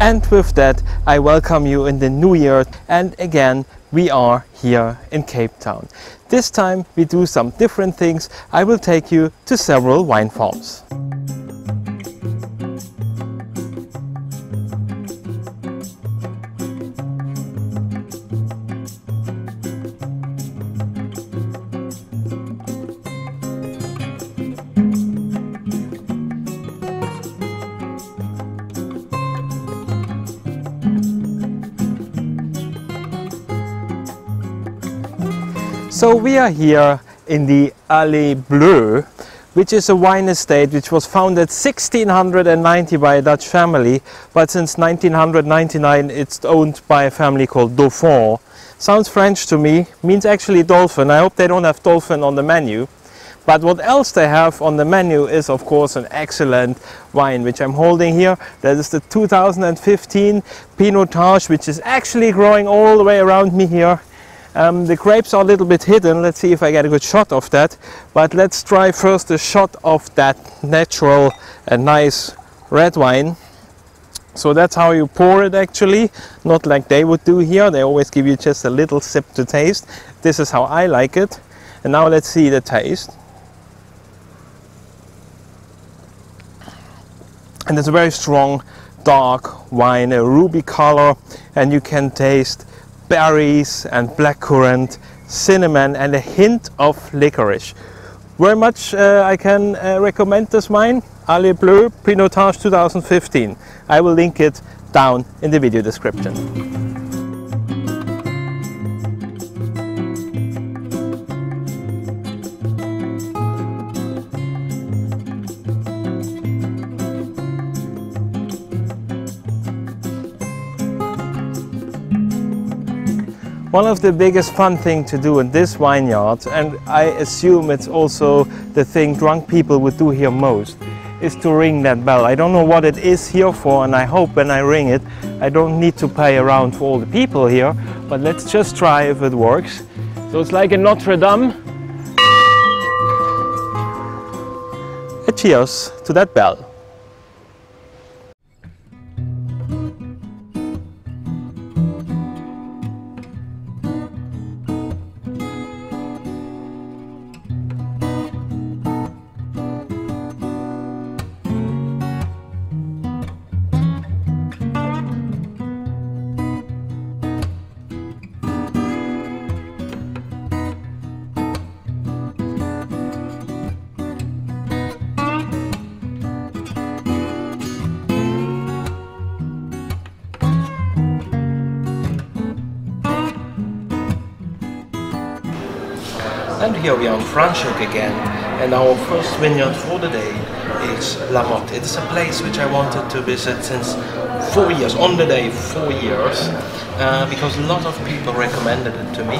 And with that, I welcome you in the new year, and again we are here in Cape Town. This time we do some different things. I will take you to several wine farms. So we are here in the Allée Bleue, which is a wine estate which was founded 1690 by a Dutch family, but since 1999 it's owned by a family called Dauphin. Sounds French to me, means actually dolphin. I hope they don't have dolphin on the menu. But what else they have on the menu is of course an excellent wine which I'm holding here. That is the 2015 Pinotage, which is actually growing all the way around me here. The grapes are a little bit hidden. Let's see if I get a good shot of that, but let's try first a shot of that natural and nice red wine. So that's how you pour it, actually, not like they would do here. They always give you just a little sip to taste. This is how I like it. And now let's see the taste. And it's a very strong dark wine, a ruby color, and you can taste berries and blackcurrant, cinnamon, and a hint of licorice. Very much I can recommend this wine, Allée Bleue Pinotage 2015. I will link it down in the video description. One of the biggest fun thing to do in this vineyard, and I assume it's also the thing drunk people would do here most, is to ring that bell. I don't know what it is here for, and I hope when I ring it, I don't need to play around for all the people here, but let's just try if it works. So it's like in Notre Dame. A cheers to that bell. And here we are in Franschhoek again, and our first vineyard for the day is La Motte. It is a place which I wanted to visit since 4 years, on the day 4 years, because a lot of people recommended it to me.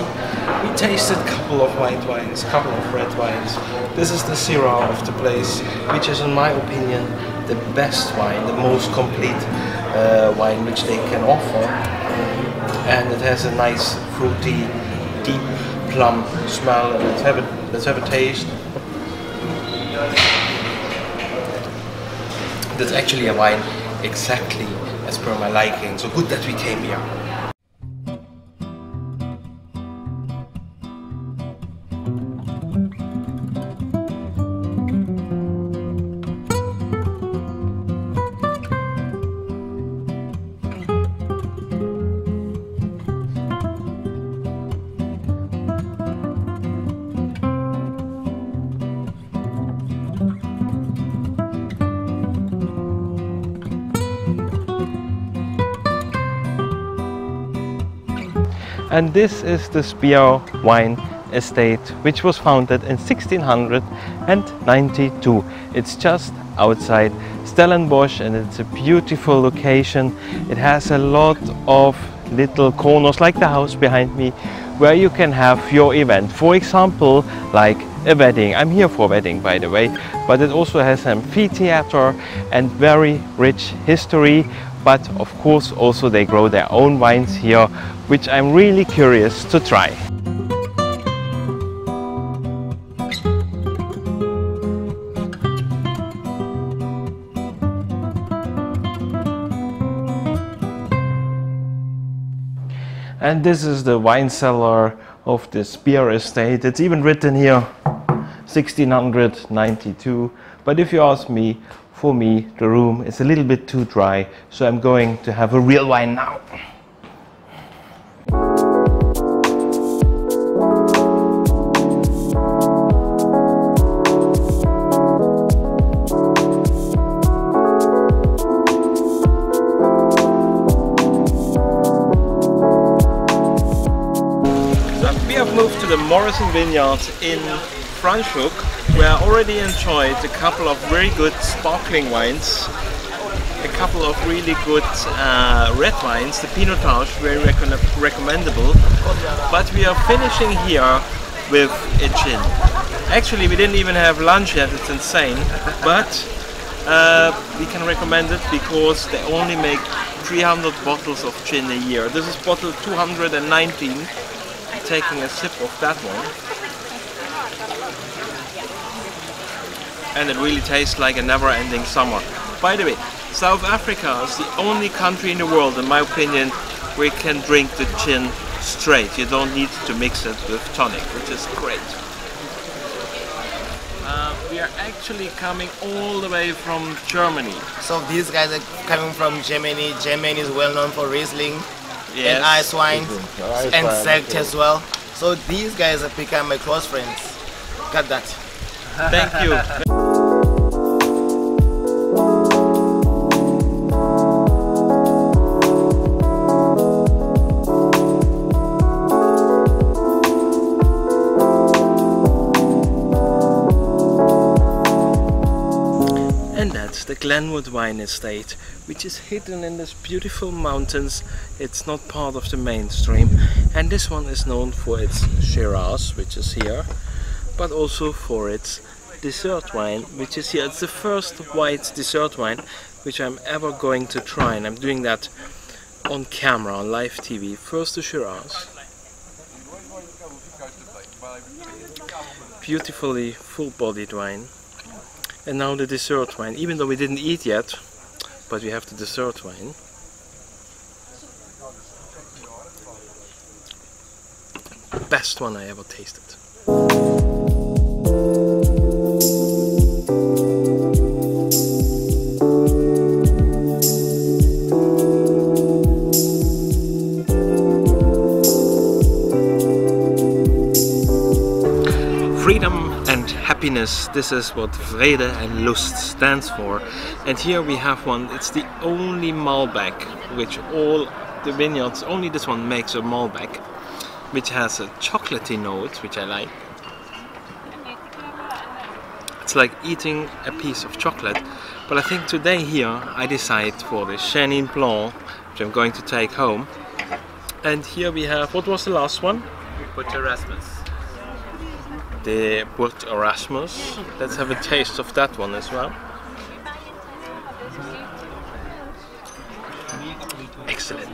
We tasted a couple of white wines, a couple of red wines. This is the Syrah of the place, which is in my opinion the best wine, the most complete wine which they can offer. And it has a nice fruity, deep plum smell. Let's have a taste. That's actually a wine exactly as per my liking, so good that we came here. And this is the Spier Wine Estate, which was founded in 1692. It's just outside Stellenbosch, and it's a beautiful location. It has a lot of little corners, like the house behind me, where you can have your event. For example, like a wedding. I'm here for a wedding, by the way, but it also has an amphitheater and very rich history. But of course also they grow their own wines here, which I'm really curious to try. And this is the wine cellar of the Spier Estate. It's even written here, 1692. But if you ask me, for me, the room is a little bit too dry, so I'm going to have a real wine now. The Moreson Vineyard in Franschhoek, where I already enjoyed a couple of very good sparkling wines, a couple of really good red wines, the Pinotage, very recommendable, but we are finishing here with a gin. Actually, we didn't even have lunch yet, it's insane, but we can recommend it because they only make 300 bottles of gin a year. This is bottle 219. Taking a sip of that one, and it really tastes like a never-ending summer. By the way, South Africa is the only country in the world, in my opinion, where you can drink the gin straight. You don't need to mix it with tonic, which is great. We are actually coming all the way from Germany. So these guys are coming from Germany. Germany is well known for Riesling. Yes. And ice wine, and sekt as well. So these guys have become my close friends. Got that. Thank you. And that's the Glenwood Wine Estate, which is hidden in these beautiful mountains. It's not part of the mainstream, and this one is known for its Shiraz, which is here, but also for its dessert wine, which is here. It's the first white dessert wine which I'm ever going to try, and I'm doing that on camera, on live TV. First the Shiraz, beautifully full-bodied wine, and now the dessert wine, even though we didn't eat yet. But we have the dessert wine. Best one I ever tasted. This is what Vrede and Lust stands for, and here we have one. It's the only Malbec, which all the vineyards, only this one makes a Malbec, which has a chocolatey note, which I like. It's like eating a piece of chocolate, but I think today here I decide for the Chenin Blanc, which I'm going to take home. And here we have, what was the last one? Port Erasmus. The Port Erasmus. Let's have a taste of that one as well. Excellent.